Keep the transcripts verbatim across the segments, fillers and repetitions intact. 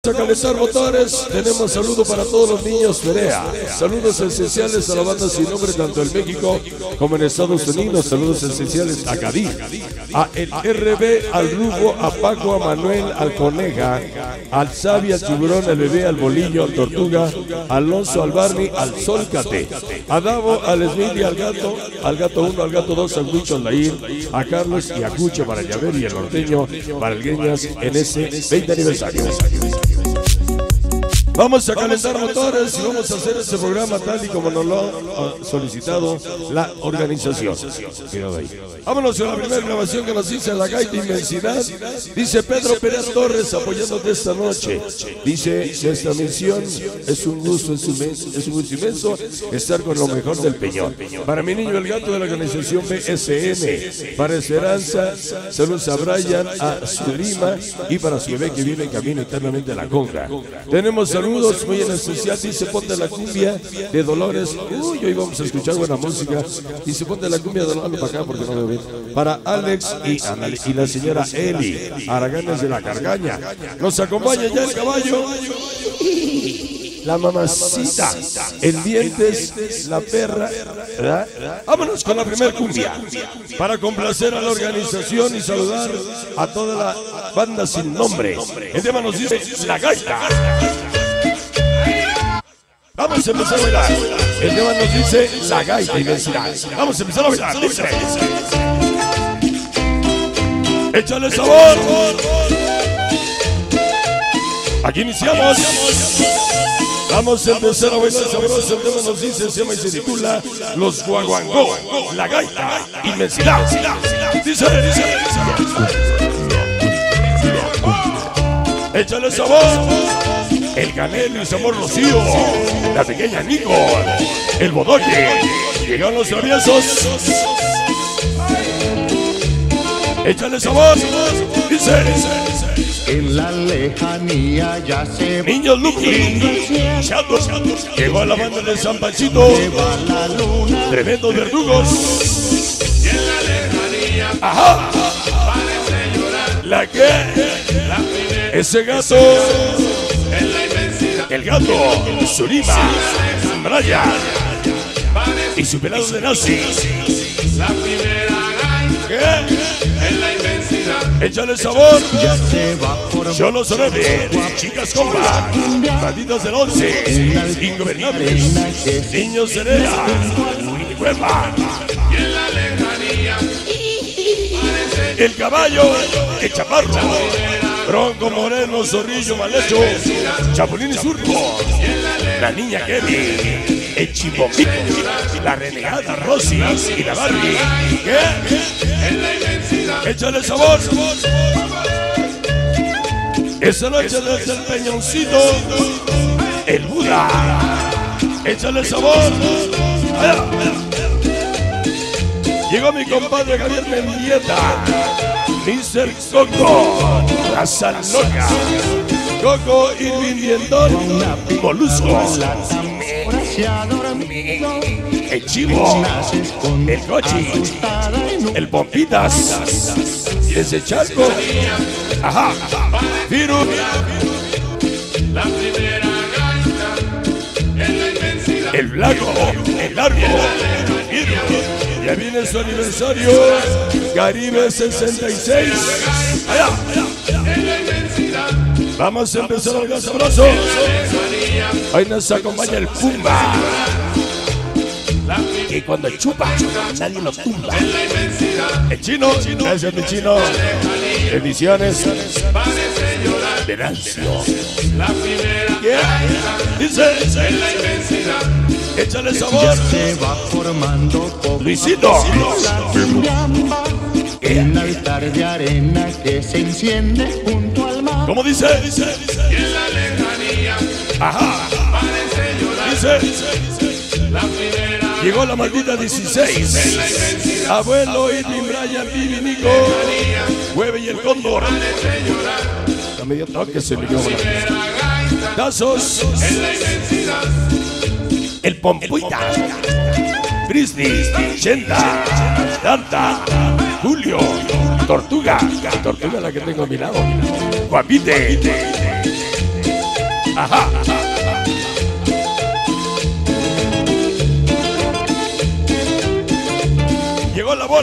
Vamos a calenzar motores, tenemos saludos para todos los niños Perea, saludos esenciales a la banda sin nombre tanto en México como en Estados Unidos, saludos esenciales a Cadí, a el R B, al Rubo, a Paco, a Manuel, al Coneja, al Sabi, al Tiburón, al Bebé, al Bolillo, al Tortuga, Alonso, al Barney, al Solcate, a Davo, al Smith y al Gato, al Gato uno, al Gato dos, a Gucho, al Laín, a Carlos y a Cucho para Llaver y el Norteño para el Greñas en ese veinte aniversario. Vamos a calentar motores y vamos a hacer este programa tal y como nos lo ha solicitado la organización. Vámonos a la primera grabación que nos dice La Gayta En La Inmensidad. Dice Pedro Pérez Torres apoyándote esta noche. Dice, nuestra misión es un gusto, es un gusto, es un gusto inmenso estar con lo mejor del Peñón. Para mi niño el gato de la organización P S M, para Esperanza, saludos a Brian, a Zulima y para su bebé que vive en camino eternamente a la Conga. Tenemos saludos. Saludos muy en especial, dice ponte la cumbia de Dolores. Uy, hoy vamos a escuchar buena música. Dice ponte la cumbia de Dolores para acá porque no veo bien. Para Alex y, y la señora Eli, Araganes de la Cargaña. Nos acompaña ya el caballo. La mamacita, el dientes, la perra, ¿verdad? Vámonos con la primer cumbia para complacer a la organización y saludar a toda la banda sin nombre. El tema nos dice La Gaita. Vamos a empezar a bailar. El tema nos dice La Gaita Inmensidad. Vamos a empezar a bailar. Dice. Échale sabor. Aquí iniciamos. Vamos a empezar a bailar sabroso. El tema nos dice, se llama y se titula Los Guaguangó. La Gaita Inmensidad. Dice, dice. Échale sabor. El Canelo y Samuel Rocío, la pequeña Nico, el Bodolle, llegaron los traviesos. Échale sabor, dice. En la lejanía ya se. Niños Lucky, Chato, llegó a la banda de San Panchito, tremendos verdugos. Y en la lejanía, ajá, parece llorar. La que, ese gato. El gato, Surima, Braya y su pelado de nazi. La primera gaita en la inmensidad. Échale sabor. Yo lo soné bien. Chicas compas, banditas del once, ingobernables, niños heredas, hueva. Y en la lejanía parece el caballo, el chaparro. Bronco, Moreno, Zorrillo, Malecho, Chapulín y Surco, la niña Kevin, el Chipopico, la renegada Rosy y la Barbie. ¿Qué? Échale sabor. Esa noche desde el Peñoncito, el Buda. Échale sabor. Llegó mi compadre Javier Mendieta. míster Coco, la Sanloca, Coco y Viviendón, Molusco, el Chivo, el Cochi, el Pompitas, ese Charco, ajá, Viru. La primera gaita en la inmensidad. El Blanco, el Largo, Viru. Ya viene su aniversario, Caribe sesenta y seis. Allá, vamos a empezar a dar sabroso. Hoy nos acompaña el Pumba. Que cuando chupa, nadie lo tumba. El Chino, gracias mi Chino. Bendiciones. Venancio. La primera. Dice. En la inmensidad. Échale sabor. Se va formando Luisito. En la altar de arena que se enciende junto al mar. ¿Cómo dice? Dice, dice. Y en la lejanía. Ajá. Parece llorar. Dice. La primera. Llegó la maldita dieciséis. Abuelo, Irving, Brian, Vivi, Nico. Hueve y el Cóndor. La media toque se me quedó. Tazos. En la inmensidad. El Pompuita, Brisney, Chenda, Danta, Julio, Tortuga, Tortuga la que tengo a mi lado, Guapite,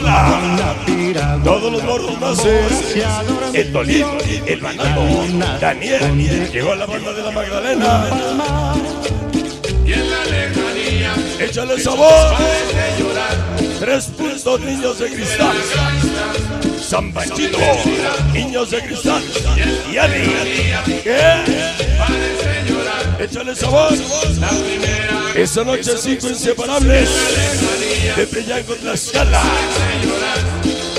Tlaxcala. Todos los morros nacen. El Tolito, el Manado, Daniel. Llegó la banda de la Magdalena. Y en la lejanía, échale sabor. Tres puntos, niños de cristal. San Panchito, niños de cristal. Y Ani, ¿qué? Échale sabor. Esa noche cinco inseparables de Tetlanohcan Tlaxcala.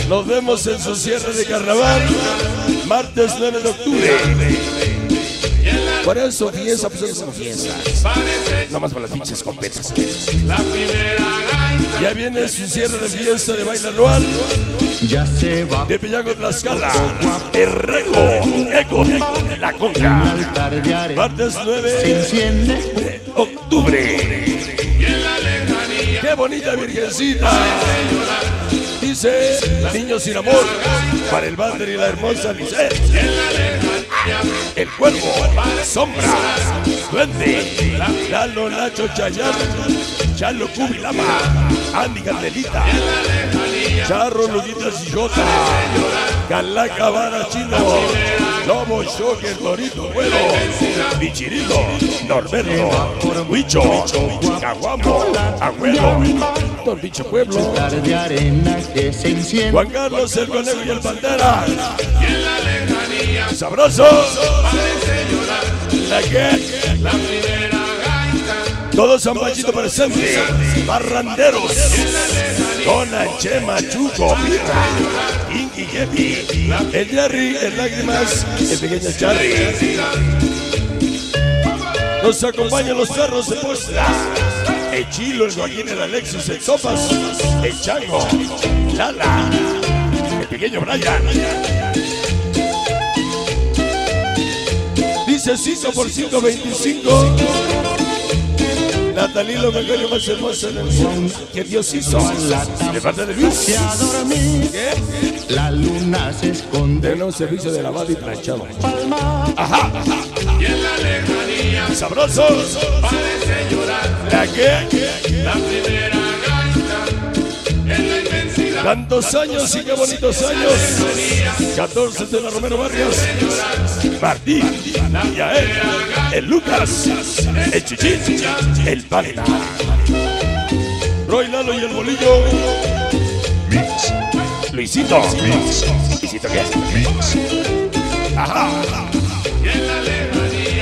Nos vemos en su cierre de carnaval, martes nueve de octubre. Por eso fiesta, pues es una fiesta. No más para las pinches competas. Ya viene su cierre de fiesta de baile anual. Ya se va. De Tetlanohcan Tlaxcala. El Rego, Eco, La Conga. Martes nueve de octubre. ¡Qué bonita virgencita! Dice, niños sin amor, para el Bander y la hermosa Lisette. El Cuervo, Sombra, Duende, Lalo, Nacho, Chayán, Chalo, Cubilama, Andy, Candelita, Charro, Luguita, Sillota, Calaca, Vara, Chino, Lobo, Shocker, Torito, Huevo, Pichirilo, Norberto, Huicho, Caguamo, Agüero, Don Bicho Pueblo, Juan Carlos, el Conejo y el Pantera. Sabroso, la que, la primera gaita. Todos San Panchito presente, barranderos, Dona, Chema, Chuco, Pita, Inky, Yepi, el Jerry, el Lágrimas, el pequeño Charly. Nos acompañan los perros de postra. El Chilo, el Joaquín, el Alexis, el Sopas, el Chango, Lala, el pequeño Brian. cinco por ciento veinticinco. Natalí, lo mejor más hermoso en el mundo que Dios hizo. De parte de Luis. La luna se esconde en un servicio de lavado y planchado. Ajá. Y en la lejanía, sabroso, parece llorar. La que, la primera gaita en la inmensidad. Tantos años y qué bonitos años. catorce de la Romero Barrios. Martín, Yael, el Lucas, el Chichín, el Paleta, Roy, Lalo y el Bolillo, Mix, Luisito, Mix, Luisito, ¿qué es? Mix, ajá,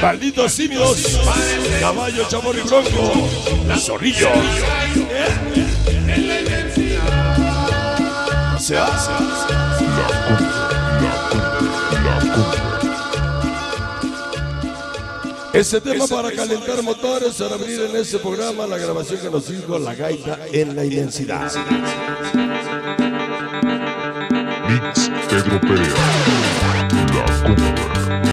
malditos simios, Caballo, Chamorro y Bronco, Zorrillo, se hace, Ese tema para calentar motores, para abrir en este programa la grabación que nos hizo La Gaita en la Inmensidad. Mix Pedro Perea, La Conga.